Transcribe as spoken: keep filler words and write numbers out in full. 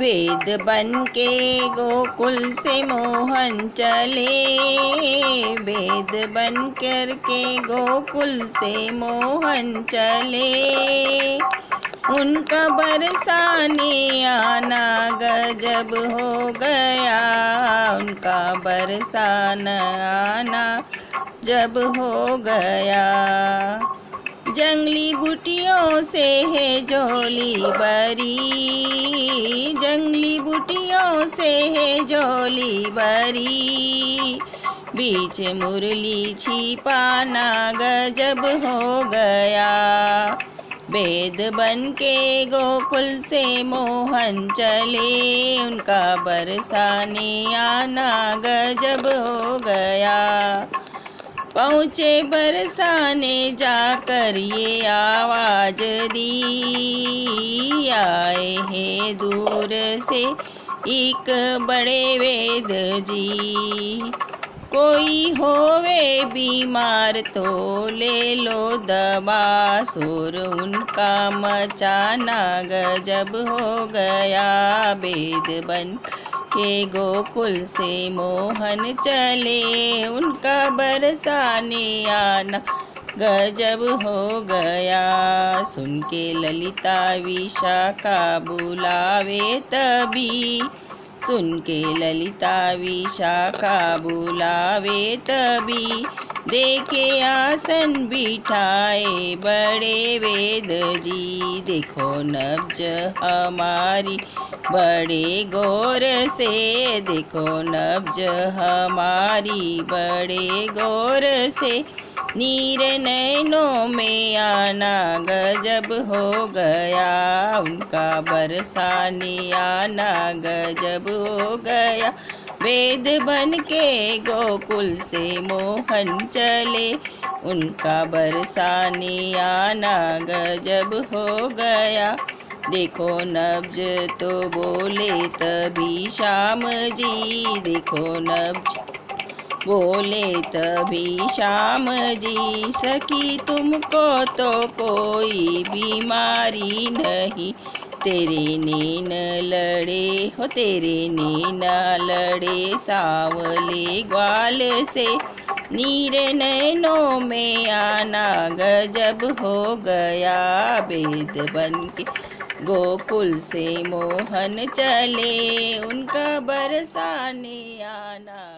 वेद बन के गोकुल से मोहन चले, वेद बन कर के गोकुल से मोहन चले। उनका बरसाने आना गजब हो गया, उनका बरसाना आना जब हो गया। जंगली बूटियों से है झोली भरी, जंगली बूटियों से है झोली भरी। बीच मुरली छिपाना गजब हो गया, वेद बन के गोकुल से मोहन चले। उनका बरसाने आना गजब हो गया। पहुँचे बरसाने जाकर ये आवाज़ दी, आए हैं दूर से एक बड़े वेद जी। कोई होवे बीमार तो ले लो दवा, सुर उनका मचाना गजब हो गया। वेद बन के गोकुल से मोहन चले, उनका बरसाने आना गजब हो गया। सुन के ललिता विशाखा बुलावे तभी, सुन के ललिता विशाखा बुलावे तभी। देखे आसन बिठाए बड़े वेद जी, देखो नब्ज हमारी बड़े गौर से, देखो नब्ज हमारी बड़े गौर से। नीर नैनों में आना गजब हो गया, उनका बरसाने आना गजब हो गया। वेद बन के गोकुल से मोहन चले, उनका बरसाने आना गजब हो गया। देखो नब्ज तो बोले तभी श्याम जी, देखो नब्ज बोले तभी श्याम जी। सखी तुमको तो कोई बीमारी नहीं, तेरे नैन लड़े हो तेरे नैन लड़े सांवले ग्वाल से। नीर नैनों में आना गजब हो गया, वेद बन के गोकुल से मोहन चले, उनका बरसाने आना।